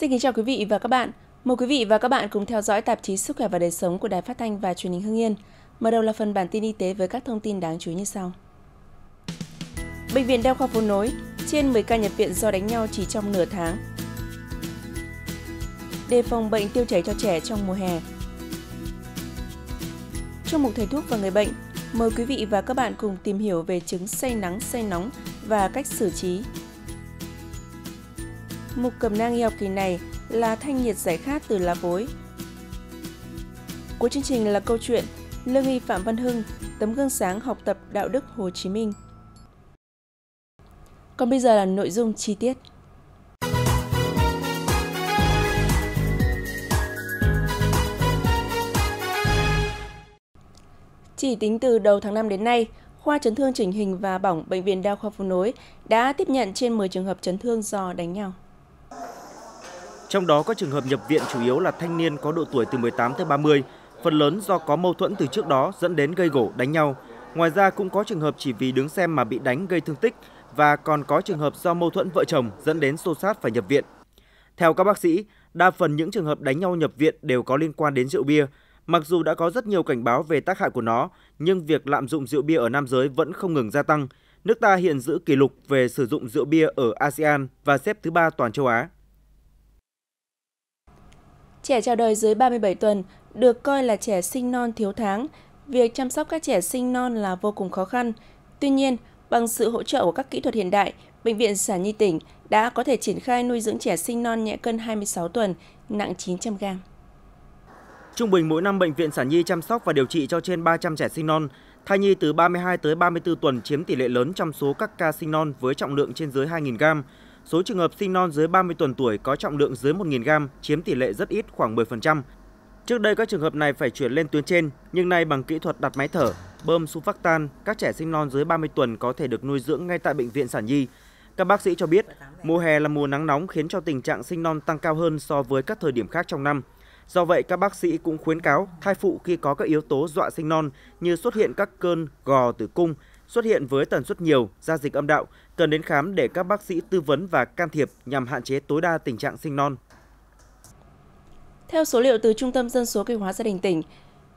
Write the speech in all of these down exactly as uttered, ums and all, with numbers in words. Xin kính chào quý vị và các bạn. Mời quý vị và các bạn cùng theo dõi tạp chí Sức khỏe và đời sống của Đài Phát thanh và Truyền hình Hưng Yên. Mở đầu là phần bản tin y tế với các thông tin đáng chú ý như sau. Bệnh viện Đa khoa Phố Nối, trên mười ca nhập viện do đánh nhau chỉ trong nửa tháng. Đề phòng bệnh tiêu chảy cho trẻ trong mùa hè. Trong mục thầy thuốc và người bệnh, mời quý vị và các bạn cùng tìm hiểu về chứng say nắng, say nóng và cách xử trí. Mục cầm nang y học kỳ này là thanh nhiệt giải khát từ lá vối. Cuối chương trình là câu chuyện Lương y Phạm Văn Hưng, tấm gương sáng học tập đạo đức Hồ Chí Minh. Còn bây giờ là nội dung chi tiết. Chỉ tính từ đầu tháng năm đến nay, khoa chấn thương chỉnh hình và bỏng Bệnh viện Đa khoa Phố Nối đã tiếp nhận trên mười trường hợp chấn thương do đánh nhau. Trong đó các trường hợp nhập viện chủ yếu là thanh niên có độ tuổi từ mười tám tới ba mươi, phần lớn do có mâu thuẫn từ trước đó dẫn đến gây gổ đánh nhau. Ngoài ra cũng có trường hợp chỉ vì đứng xem mà bị đánh gây thương tích và còn có trường hợp do mâu thuẫn vợ chồng dẫn đến xô xát phải nhập viện. Theo các bác sĩ, đa phần những trường hợp đánh nhau nhập viện đều có liên quan đến rượu bia. Mặc dù đã có rất nhiều cảnh báo về tác hại của nó, nhưng việc lạm dụng rượu bia ở nam giới vẫn không ngừng gia tăng. Nước ta hiện giữ kỷ lục về sử dụng rượu bia ở a sê an và xếp thứ ba toàn châu Á. Trẻ chào đời dưới ba mươi bảy tuần được coi là trẻ sinh non thiếu tháng. Việc chăm sóc các trẻ sinh non là vô cùng khó khăn. Tuy nhiên, bằng sự hỗ trợ của các kỹ thuật hiện đại, Bệnh viện Sản Nhi tỉnh đã có thể triển khai nuôi dưỡng trẻ sinh non nhẹ cân hai mươi sáu tuần, nặng chín trăm gam. Trung bình mỗi năm, Bệnh viện Sản Nhi chăm sóc và điều trị cho trên ba trăm trẻ sinh non. Thai nhi từ ba mươi hai tới ba mươi tư tuần chiếm tỷ lệ lớn trong số các ca sinh non với trọng lượng trên dưới hai nghìn gam. Số trường hợp sinh non dưới ba mươi tuần tuổi có trọng lượng dưới một nghìn gam chiếm tỷ lệ rất ít, khoảng mười phần trăm. Trước đây các trường hợp này phải chuyển lên tuyến trên, nhưng nay bằng kỹ thuật đặt máy thở, bơm surfactant, các trẻ sinh non dưới ba mươi tuần có thể được nuôi dưỡng ngay tại Bệnh viện Sản Nhi. Các bác sĩ cho biết, mùa hè là mùa nắng nóng khiến cho tình trạng sinh non tăng cao hơn so với các thời điểm khác trong năm. Do vậy, các bác sĩ cũng khuyến cáo thai phụ khi có các yếu tố dọa sinh non như xuất hiện các cơn gò tử cung, xuất hiện với tần suất nhiều, ra dịch âm đạo, cần đến khám để các bác sĩ tư vấn và can thiệp nhằm hạn chế tối đa tình trạng sinh non. Theo số liệu từ Trung tâm dân số kế hoạch hóa gia đình tỉnh,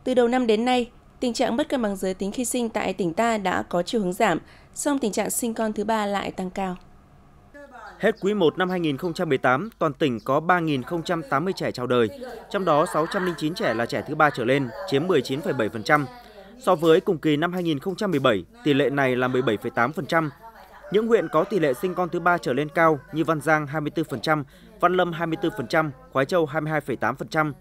từ đầu năm đến nay, tình trạng mất cân bằng giới tính khi sinh tại tỉnh ta đã có chiều hướng giảm, song tình trạng sinh con thứ ba lại tăng cao. Hết quý một năm hai nghìn không trăm mười tám, toàn tỉnh có ba nghìn không trăm tám mươi trẻ chào đời, trong đó sáu trăm lẻ chín trẻ là trẻ thứ ba trở lên, chiếm mười chín phẩy bảy phần trăm. So với cùng kỳ năm hai nghìn không trăm mười bảy, tỷ lệ này là mười bảy phẩy tám phần trăm. Những huyện có tỷ lệ sinh con thứ ba trở lên cao như Văn Giang hai mươi tư phần trăm, Văn Lâm hai mươi tư phần trăm, Khoái Châu hai mươi hai phẩy tám phần trăm.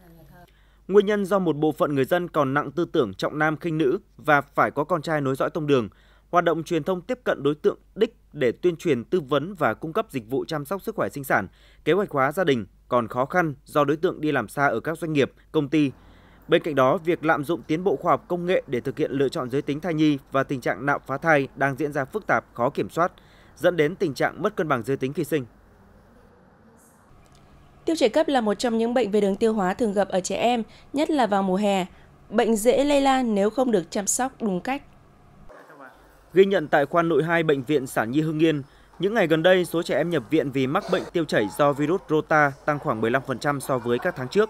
Nguyên nhân do một bộ phận người dân còn nặng tư tưởng trọng nam khinh nữ và phải có con trai nối dõi tông đường, hoạt động truyền thông tiếp cận đối tượng đích để tuyên truyền tư vấn và cung cấp dịch vụ chăm sóc sức khỏe sinh sản, kế hoạch hóa gia đình còn khó khăn do đối tượng đi làm xa ở các doanh nghiệp, công ty. Bên cạnh đó, việc lạm dụng tiến bộ khoa học công nghệ để thực hiện lựa chọn giới tính thai nhi và tình trạng nạo phá thai đang diễn ra phức tạp, khó kiểm soát, dẫn đến tình trạng mất cân bằng giới tính khi sinh. Tiêu chảy cấp là một trong những bệnh về đường tiêu hóa thường gặp ở trẻ em, nhất là vào mùa hè. Bệnh dễ lây lan nếu không được chăm sóc đúng cách. Ghi nhận tại khoa nội hai Bệnh viện Sản Nhi Hưng Yên, những ngày gần đây số trẻ em nhập viện vì mắc bệnh tiêu chảy do virus rota tăng khoảng mười lăm phần trăm so với các tháng trước.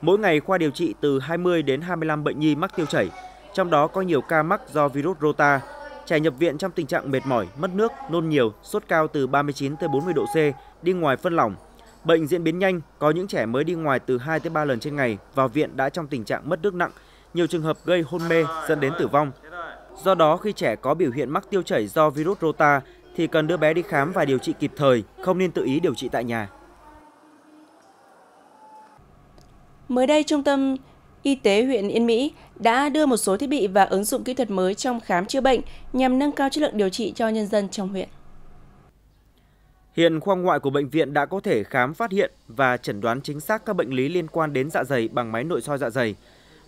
Mỗi ngày khoa điều trị từ hai mươi đến hai mươi lăm bệnh nhi mắc tiêu chảy, trong đó có nhiều ca mắc do virus rota. Trẻ nhập viện trong tình trạng mệt mỏi, mất nước, nôn nhiều, sốt cao từ ba mươi chín tới bốn mươi độ C, đi ngoài phân lỏng. Bệnh diễn biến nhanh, có những trẻ mới đi ngoài từ hai tới ba lần trên ngày, vào viện đã trong tình trạng mất nước nặng, nhiều trường hợp gây hôn mê dẫn đến tử vong. Do đó, khi trẻ có biểu hiện mắc tiêu chảy do virus rota thì cần đưa bé đi khám và điều trị kịp thời, không nên tự ý điều trị tại nhà. Mới đây, Trung tâm Y tế huyện Yên Mỹ đã đưa một số thiết bị và ứng dụng kỹ thuật mới trong khám chữa bệnh nhằm nâng cao chất lượng điều trị cho nhân dân trong huyện. Hiện khoa ngoại của bệnh viện đã có thể khám phát hiện và chẩn đoán chính xác các bệnh lý liên quan đến dạ dày bằng máy nội soi dạ dày.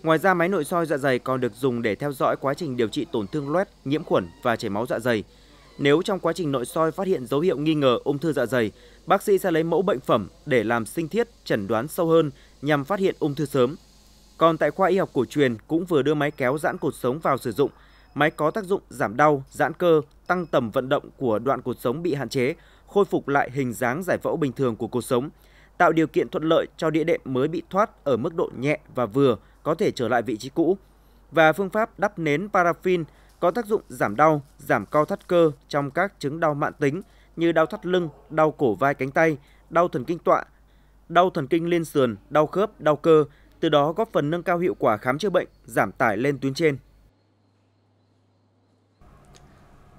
Ngoài ra, máy nội soi dạ dày còn được dùng để theo dõi quá trình điều trị tổn thương loét, nhiễm khuẩn và chảy máu dạ dày. Nếu trong quá trình nội soi phát hiện dấu hiệu nghi ngờ ung thư dạ dày, bác sĩ sẽ lấy mẫu bệnh phẩm để làm sinh thiết, chẩn đoán sâu hơn nhằm phát hiện ung thư sớm. Còn tại khoa y học cổ truyền cũng vừa đưa máy kéo giãn cột sống vào sử dụng. Máy có tác dụng giảm đau, giãn cơ, tăng tầm vận động của đoạn cột sống bị hạn chế, khôi phục lại hình dáng giải phẫu bình thường của cột sống. tạo điều kiện thuận lợi cho đĩa đệm mới bị thoát ở mức độ nhẹ và vừa có thể trở lại vị trí cũ. Và phương pháp đắp nến paraffin có tác dụng giảm đau, giảm co thắt cơ trong các chứng đau mãn tính như đau thắt lưng, đau cổ vai cánh tay, đau thần kinh tọa, đau thần kinh liên sườn, đau khớp, đau cơ, từ đó góp phần nâng cao hiệu quả khám chữa bệnh, giảm tải lên tuyến trên.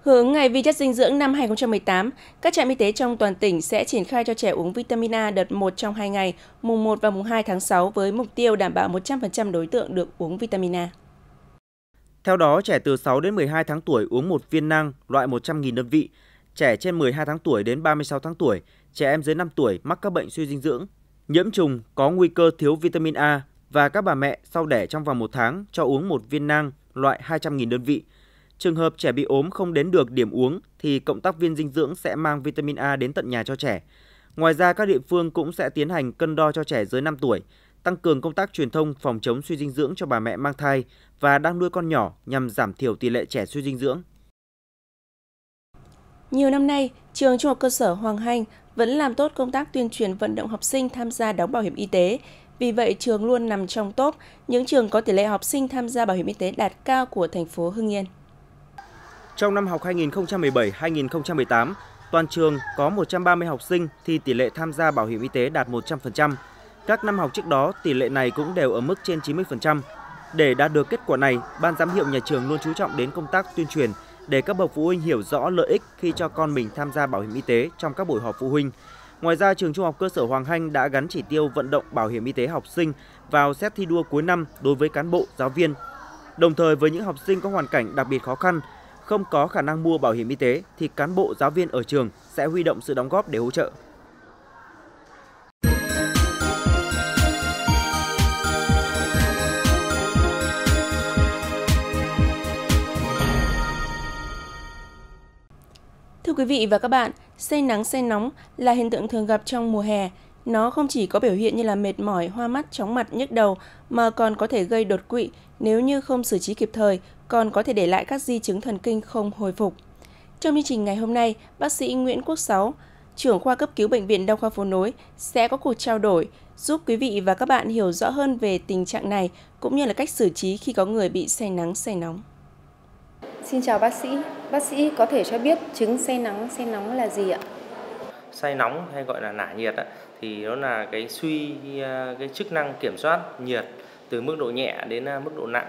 Hướng ngày vi chất dinh dưỡng năm hai không một tám, các trạm y tế trong toàn tỉnh sẽ triển khai cho trẻ uống vitamin A đợt một trong hai ngày, mùng một và mùng hai tháng sáu với mục tiêu đảm bảo một trăm phần trăm đối tượng được uống vitamin A. Theo đó, trẻ từ sáu đến mười hai tháng tuổi uống một viên nang loại một trăm nghìn đơn vị, trẻ trên mười hai tháng tuổi đến ba mươi sáu tháng tuổi, trẻ em dưới năm tuổi mắc các bệnh suy dinh dưỡng, nhiễm trùng có nguy cơ thiếu vitamin A và các bà mẹ sau đẻ trong vòng một tháng cho uống một viên nang loại hai trăm nghìn đơn vị. Trường hợp trẻ bị ốm không đến được điểm uống thì cộng tác viên dinh dưỡng sẽ mang vitamin A đến tận nhà cho trẻ. Ngoài ra, các địa phương cũng sẽ tiến hành cân đo cho trẻ dưới năm tuổi, tăng cường công tác truyền thông phòng chống suy dinh dưỡng cho bà mẹ mang thai và đang nuôi con nhỏ nhằm giảm thiểu tỷ lệ trẻ suy dinh dưỡng. Nhiều năm nay, trường trung học cơ sở Hoàng Hành vẫn làm tốt công tác tuyên truyền vận động học sinh tham gia đóng bảo hiểm y tế. Vì vậy, trường luôn nằm trong top những trường có tỷ lệ học sinh tham gia bảo hiểm y tế đạt cao của thành phố Hưng Yên. Trong năm học hai nghìn không trăm mười bảy hai nghìn không trăm mười tám, toàn trường có một trăm ba mươi học sinh thì tỷ lệ tham gia bảo hiểm y tế đạt một trăm phần trăm. Các năm học trước đó, tỷ lệ này cũng đều ở mức trên chín mươi phần trăm. Để đạt được kết quả này, Ban giám hiệu nhà trường luôn chú trọng đến công tác tuyên truyền để các bậc phụ huynh hiểu rõ lợi ích khi cho con mình tham gia bảo hiểm y tế trong các buổi họp phụ huynh. Ngoài ra, trường trung học cơ sở Hoàng Hành đã gắn chỉ tiêu vận động bảo hiểm y tế học sinh vào xét thi đua cuối năm đối với cán bộ, giáo viên. Đồng thời, với những học sinh có hoàn cảnh đặc biệt khó khăn, không có khả năng mua bảo hiểm y tế thì cán bộ giáo viên ở trường sẽ huy động sự đóng góp để hỗ trợ. Thưa quý vị và các bạn, say nắng say nóng là hiện tượng thường gặp trong mùa hè. Nó không chỉ có biểu hiện như là mệt mỏi, hoa mắt, chóng mặt, nhức đầu mà còn có thể gây đột quỵ nếu như không xử trí kịp thời, còn có thể để lại các di chứng thần kinh không hồi phục. Trong chương trình ngày hôm nay, bác sĩ Nguyễn Quốc Sáu, trưởng khoa cấp cứu Bệnh viện Đa khoa Phố Nối sẽ có cuộc trao đổi giúp quý vị và các bạn hiểu rõ hơn về tình trạng này cũng như là cách xử trí khi có người bị say nắng say nóng. Xin chào bác sĩ. Bác sĩ có thể cho biết chứng say nắng say nóng là gì ạ? Say nóng hay gọi là nả nhiệt thì đó là cái suy cái chức năng kiểm soát nhiệt từ mức độ nhẹ đến mức độ nặng,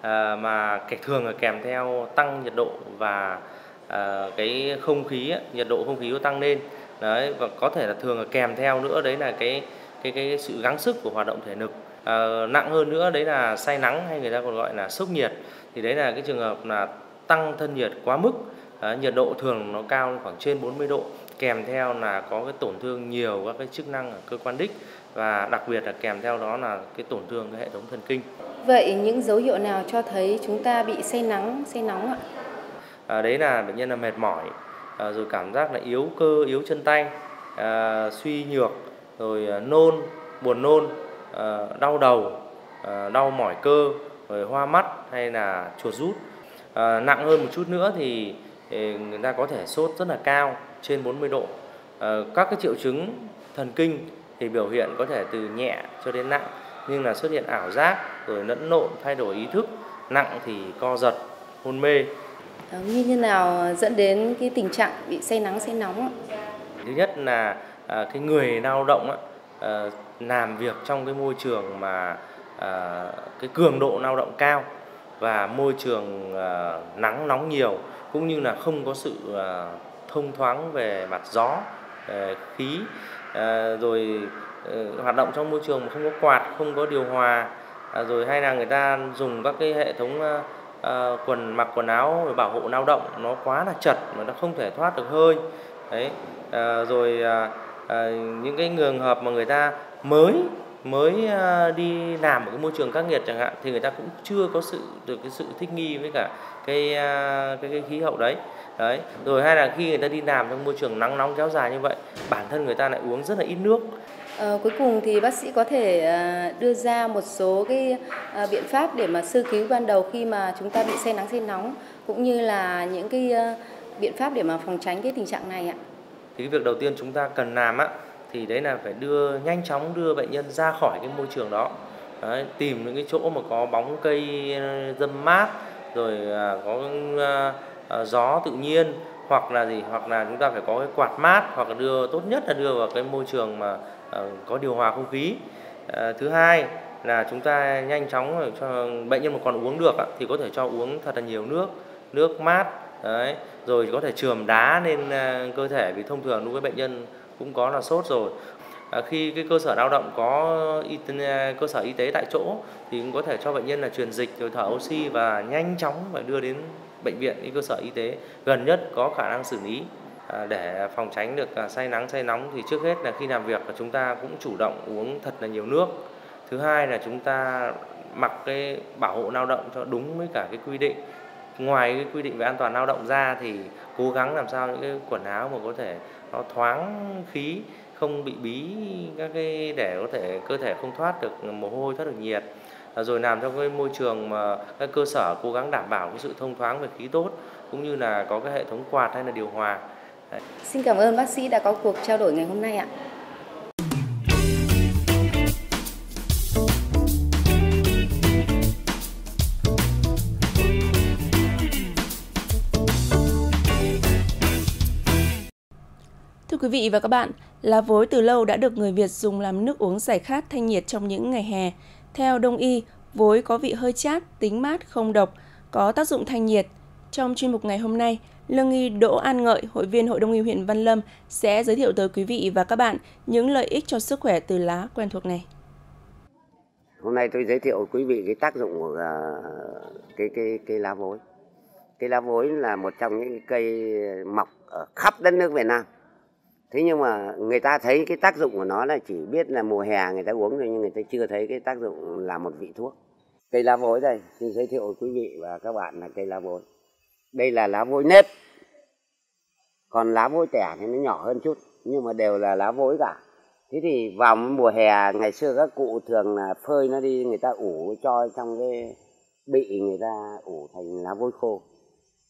à, mà thường là kèm theo tăng nhiệt độ và à, cái không khí nhiệt độ không khí nó tăng lên đấy, và có thể là thường là kèm theo nữa đấy là cái cái cái sự gắng sức của hoạt động thể lực. À, nặng hơn nữa đấy là say nắng hay người ta còn gọi là sốc nhiệt, thì đấy là cái trường hợp là tăng thân nhiệt quá mức, à, nhiệt độ thường nó cao khoảng trên bốn mươi độ, kèm theo là có cái tổn thương nhiều các cái chức năng ở cơ quan đích và đặc biệt là kèm theo đó là cái tổn thương cái hệ thống thần kinh. Vậy những dấu hiệu nào cho thấy chúng ta bị say nắng say nóng ạ? À, đấy là bệnh nhân là mệt mỏi, à, rồi cảm giác là yếu cơ yếu chân tay, à, suy nhược, rồi nôn buồn nôn, à, đau đầu, à, đau mỏi cơ, rồi hoa mắt hay là chuột rút. À, nặng hơn một chút nữa thì người ta có thể sốt rất là cao trên bốn mươi độ. À, các cái triệu chứng thần kinh thì biểu hiện có thể từ nhẹ cho đến nặng, nhưng là xuất hiện ảo giác, rồi lẫn lộn, thay đổi ý thức, nặng thì co giật, hôn mê. À, nguyên nhân nào dẫn đến cái tình trạng bị say nắng say nóng? Thứ nhất là à, cái người lao động á, à, làm việc trong cái môi trường mà à, cái cường độ lao động cao và môi trường à, nắng nóng nhiều, cũng như là không có sự à, thông thoáng về mặt gió, à, khí, à, rồi à, hoạt động trong môi trường mà không có quạt, không có điều hòa, à, rồi hay là người ta dùng các cái hệ thống à, à, quần mặc quần áo bảo hộ lao động nó quá là chật mà nó không thể thoát được hơi. Đấy, à, rồi à, à, những cái trường hợp mà người ta mới mới đi làm ở cái môi trường khắc nghiệt chẳng hạn thì người ta cũng chưa có sự được cái sự thích nghi với cả cái cái, cái khí hậu đấy. Đấy, rồi hay là khi người ta đi làm trong môi trường nắng nóng kéo dài như vậy, bản thân người ta lại uống rất là ít nước. À, cuối cùng thì bác sĩ có thể đưa ra một số cái biện pháp để mà sơ cứu ban đầu khi mà chúng ta bị say nắng say nóng, cũng như là những cái biện pháp để mà phòng tránh cái tình trạng này ạ. Thì cái việc đầu tiên chúng ta cần làm á thì đấy là phải đưa nhanh chóng đưa bệnh nhân ra khỏi cái môi trường đó. Đấy, tìm những cái chỗ mà có bóng cây râm mát, rồi có gió tự nhiên, hoặc là gì, hoặc là chúng ta phải có cái quạt mát, hoặc là đưa tốt nhất là đưa vào cái môi trường mà có điều hòa không khí. Thứ hai là chúng ta nhanh chóng cho bệnh nhân mà còn uống được thì có thể cho uống thật là nhiều nước, nước mát. Đấy, rồi có thể chườm đá lên cơ thể, vì thông thường đối với bệnh nhân cũng có là sốt rồi. À, khi cái cơ sở lao động có y tế, cơ sở y tế tại chỗ thì cũng có thể cho bệnh nhân là truyền dịch rồi thở oxy và nhanh chóng và đưa đến bệnh viện, cái cơ sở y tế gần nhất có khả năng xử lý. À, để phòng tránh được say nắng say nóng thì trước hết là khi làm việc là chúng ta cũng chủ động uống thật là nhiều nước. Thứ hai là chúng ta mặc cái bảo hộ lao động cho đúng với cả cái quy định. Ngoài cái quy định về an toàn lao động ra thì cố gắng làm sao những cái quần áo mà có thể nó thoáng khí, không bị bí các cái, để có thể cơ thể không thoát được mồ hôi, thoát được nhiệt. À, rồi làm cho cái môi trường mà các cơ sở cố gắng đảm bảo cái sự thông thoáng về khí tốt, cũng như là có cái hệ thống quạt hay là điều hòa. Đấy. Xin cảm ơn bác sĩ đã có cuộc trao đổi ngày hôm nay ạ. Quý vị và các bạn, lá vối từ lâu đã được người Việt dùng làm nước uống giải khát thanh nhiệt trong những ngày hè. Theo Đông y, vối có vị hơi chát, tính mát, không độc, có tác dụng thanh nhiệt. Trong chuyên mục ngày hôm nay, Lương y Đỗ An Ngợi, hội viên Hội Đông y huyện Văn Lâm sẽ giới thiệu tới quý vị và các bạn những lợi ích cho sức khỏe từ lá quen thuộc này. Hôm nay tôi giới thiệu quý vị cái tác dụng của cái cái cái lá vối. Cái lá vối là một trong những cây mọc ở khắp đất nước Việt Nam. Thế nhưng mà người ta thấy cái tác dụng của nó là chỉ biết là mùa hè người ta uống thôi, nhưng người ta chưa thấy cái tác dụng là một vị thuốc. Cây lá vối đây, xin giới thiệu quý vị và các bạn là cây lá vối. Đây là lá vối nếp. Còn lá vối tẻ thì nó nhỏ hơn chút, nhưng mà đều là lá vối cả. Thế thì vào mùa hè ngày xưa các cụ thường là phơi nó đi, người ta ủ cho trong cái bị, người ta ủ thành lá vối khô.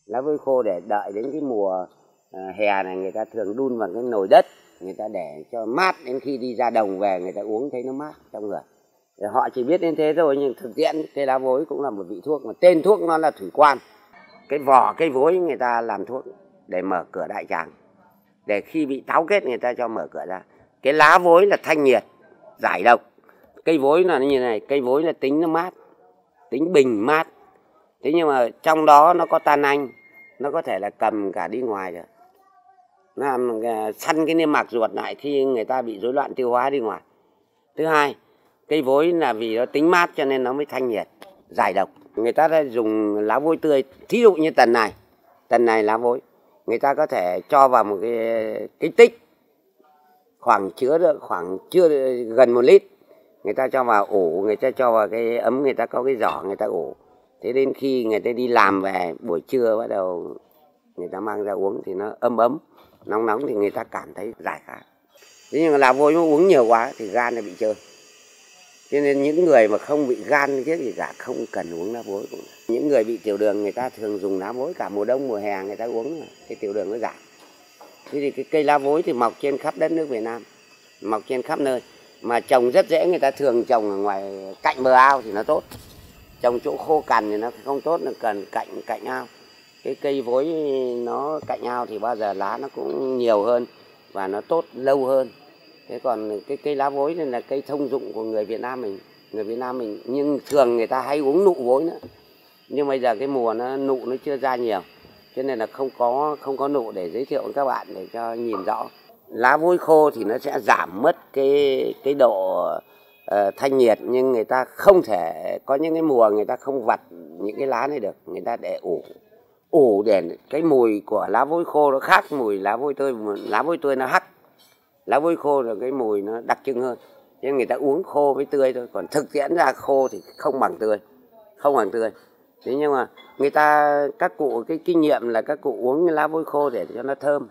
Lá vối khô để đợi đến cái mùa hè này người ta thường đun vào cái nồi đất, người ta để cho mát, đến khi đi ra đồng về người ta uống thấy nó mát trong người. Họ chỉ biết đến thế thôi, nhưng thực tiễn cây lá vối cũng là một vị thuốc, mà tên thuốc nó là thủy quan. Cái vỏ cây vối người ta làm thuốc để mở cửa đại tràng, để khi bị táo kết người ta cho mở cửa ra. Cái lá vối là thanh nhiệt, giải độc. Cây vối là như này, cây vối là tính nó mát, tính bình mát. Thế nhưng mà trong đó nó có tan anh, nó có thể là cầm cả đi ngoài được, làm săn cái niêm mạc ruột lại khi người ta bị rối loạn tiêu hóa đi ngoài. Thứ hai, cây vối là vì nó tính mát cho nên nó mới thanh nhiệt, giải độc. Người ta đã dùng lá vối tươi, thí dụ như tần này, tần này lá vối, người ta có thể cho vào một cái, cái tích khoảng chứa được khoảng chưa gần một lít, người ta cho vào ủ, người ta cho vào cái ấm, người ta có cái giỏ người ta ủ. Thế đến khi người ta đi làm về buổi trưa bắt đầu người ta mang ra uống thì nó ấm ấm, nóng nóng thì người ta cảm thấy giải khát. Thế nhưng mà lá vối uống nhiều quá thì gan nó bị trơn. Cho nên những người mà không bị gan thiết gì cả không cần uống lá vối. Những người bị tiểu đường người ta thường dùng lá vối, cả mùa đông mùa hè người ta uống cái tiểu đường nó giảm. Thế thì cái cây lá vối thì mọc trên khắp đất nước Việt Nam, mọc trên khắp nơi. Mà trồng rất dễ, người ta thường trồng ở ngoài cạnh bờ ao thì nó tốt. Trồng chỗ khô cằn thì nó không tốt, nó cần cạnh cạnh ao. Cái cây vối nó cạnh ao thì bao giờ lá nó cũng nhiều hơn và nó tốt lâu hơn. Thế còn cái cây lá vối nên là cây thông dụng của người Việt Nam mình, người Việt Nam mình nhưng thường người ta hay uống nụ vối nữa. Nhưng bây giờ cái mùa nó nụ nó chưa ra nhiều, cho nên là không có không có nụ để giới thiệu với các bạn để cho nhìn rõ. Lá vối khô thì nó sẽ giảm mất cái cái độ Uh, thanh nhiệt, nhưng người ta không thể, có những cái mùa người ta không vặt những cái lá này được, người ta để ủ ủ để cái mùi của lá vối khô nó khác mùi lá vối tươi. Lá vối tươi nó hắc, lá vối khô là cái mùi nó đặc trưng hơn, nên người ta uống khô với tươi thôi, còn thực tiễn ra khô thì không bằng tươi, không bằng tươi. Thế nhưng mà người ta, các cụ cái kinh nghiệm là các cụ uống lá vối khô để cho nó thơm.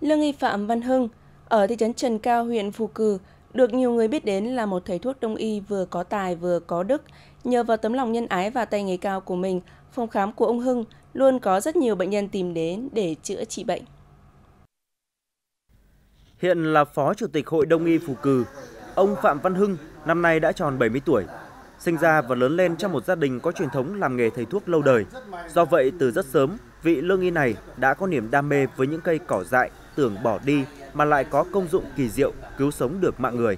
Lương y Phạm Văn Hưng ở thị trấn Trần Cao, huyện Phù Cừ được nhiều người biết đến là một thầy thuốc đông y vừa có tài vừa có đức, Nhờ vào tấm lòng nhân ái và tay nghề cao của mình, phòng khám của ông Hưng luôn có rất nhiều bệnh nhân tìm đến để chữa trị bệnh. Hiện là Phó Chủ tịch Hội Đông y Phù Cừ, ông Phạm Văn Hưng năm nay đã tròn bảy mươi tuổi. Sinh ra và lớn lên trong một gia đình có truyền thống làm nghề thầy thuốc lâu đời. Do vậy, từ rất sớm, vị lương y này đã có niềm đam mê với những cây cỏ dại tưởng bỏ đi mà lại có công dụng kỳ diệu cứu sống được mạng người.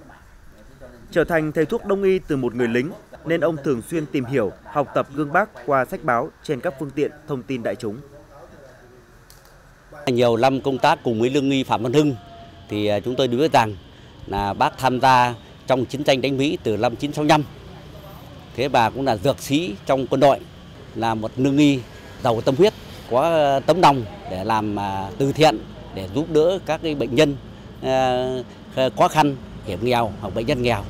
Trở thành thầy thuốc đông y từ một người lính, nên ông thường xuyên tìm hiểu, học tập gương Bác qua sách báo trên các phương tiện thông tin đại chúng. Nhiều năm công tác cùng với lương y Phạm Văn Hưng, thì chúng tôi biết rằng là Bác tham gia trong chiến tranh đánh Mỹ từ năm một chín sáu năm. Thế bà cũng là dược sĩ trong quân đội, là một lương y giàu tâm huyết, có tấm lòng để làm từ thiện, để giúp đỡ các cái bệnh nhân khó khăn, hiểm nghèo hoặc bệnh nhân nghèo.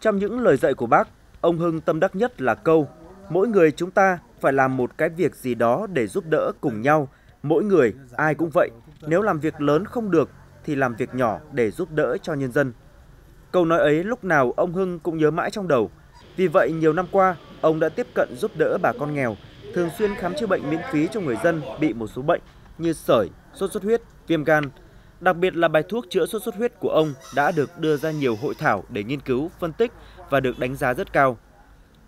Trong những lời dạy của Bác, ông Hưng tâm đắc nhất là câu mỗi người chúng ta phải làm một cái việc gì đó để giúp đỡ cùng nhau. Mỗi người, ai cũng vậy, nếu làm việc lớn không được thì làm việc nhỏ để giúp đỡ cho nhân dân. Câu nói ấy lúc nào ông Hưng cũng nhớ mãi trong đầu. Vì vậy, nhiều năm qua, ông đã tiếp cận giúp đỡ bà con nghèo, thường xuyên khám chữa bệnh miễn phí cho người dân bị một số bệnh như sởi, sốt xuất huyết, viêm gan. Đặc biệt là bài thuốc chữa sốt xuất huyết của ông đã được đưa ra nhiều hội thảo để nghiên cứu, phân tích và được đánh giá rất cao.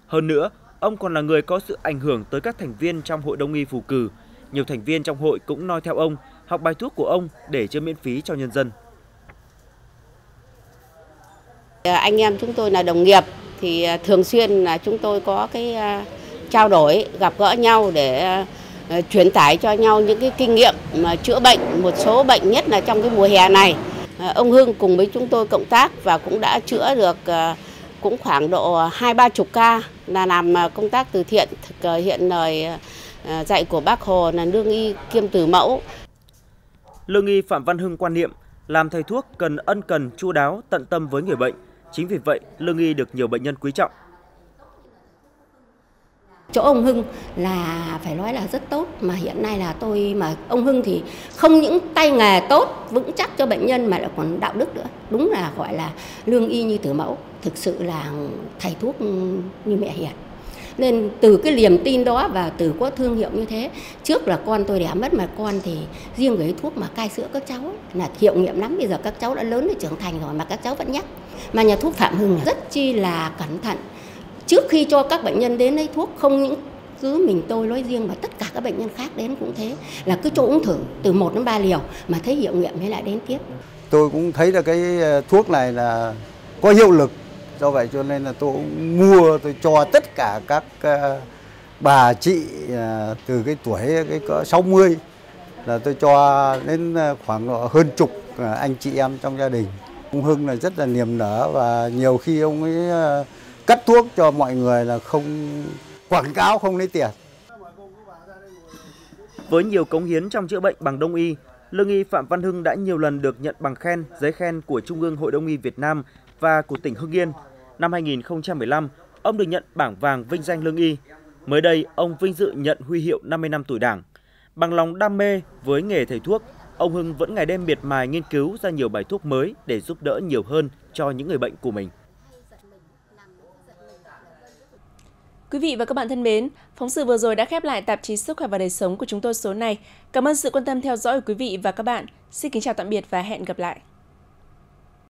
Hơn nữa, ông còn là người có sự ảnh hưởng tới các thành viên trong Hội Đông y Phù Cừ. Nhiều thành viên trong hội cũng noi theo ông, học bài thuốc của ông để chữa miễn phí cho nhân dân. Anh em chúng tôi là đồng nghiệp thì thường xuyên là chúng tôi có cái trao đổi, gặp gỡ nhau để truyền tải cho nhau những cái kinh nghiệm mà chữa bệnh một số bệnh, nhất là trong cái mùa hè này. Ông Hưng cùng với chúng tôi cộng tác và cũng đã chữa được cũng khoảng độ hai ba chục ca, là làm công tác từ thiện thực hiện lời dạy của Bác Hồ là lương y kiêm từ mẫu. Lương y Phạm Văn Hưng quan niệm làm thầy thuốc cần ân cần, chu đáo, tận tâm với người bệnh. Chính vì vậy, lương y được nhiều bệnh nhân quý trọng. Chỗ ông Hưng là phải nói là rất tốt, mà hiện nay là tôi mà ông Hưng thì không những tay nghề tốt, vững chắc cho bệnh nhân mà lại còn đạo đức nữa. Đúng là gọi là lương y như từ mẫu, thực sự là thầy thuốc như mẹ hiền. Nên từ cái niềm tin đó và từ có thương hiệu như thế, trước là con tôi đẻ mất mà con thì riêng với thuốc mà cai sữa các cháu ấy, là hiệu nghiệm lắm. Bây giờ các cháu đã lớn, đã trưởng thành rồi mà các cháu vẫn nhắc. Mà nhà thuốc Phạm Hưng rất chi là cẩn thận. Trước khi cho các bệnh nhân đến lấy thuốc, không những cứ mình tôi nói riêng mà tất cả các bệnh nhân khác đến cũng thế, là cứ cho uống thử từ một đến ba liều mà thấy hiệu nghiệm mới lại đến tiếp. Tôi cũng thấy là cái thuốc này là có hiệu lực. Do vậy cho nên là tôi mua, tôi cho tất cả các bà chị từ cái tuổi cái cỡ sáu mươi là tôi cho đến khoảng hơn chục anh chị em trong gia đình. Ông Hưng là rất là niềm nở và nhiều khi ông ấy cắt thuốc cho mọi người là không quảng cáo, không lấy tiền. Với nhiều cống hiến trong chữa bệnh bằng đông y, lương y Phạm Văn Hưng đã nhiều lần được nhận bằng khen, giấy khen của Trung ương Hội Đông y Việt Nam và của tỉnh Hưng Yên. Năm hai nghìn không trăm mười lăm, ông được nhận bảng vàng vinh danh lương y. Mới đây, ông vinh dự nhận huy hiệu năm mươi năm tuổi Đảng. Bằng lòng đam mê với nghề thầy thuốc, ông Hưng vẫn ngày đêm miệt mài nghiên cứu ra nhiều bài thuốc mới để giúp đỡ nhiều hơn cho những người bệnh của mình. Quý vị và các bạn thân mến, phóng sự vừa rồi đã khép lại tạp chí Sức khỏe và đời sống của chúng tôi số này. Cảm ơn sự quan tâm theo dõi của quý vị và các bạn. Xin kính chào tạm biệt và hẹn gặp lại.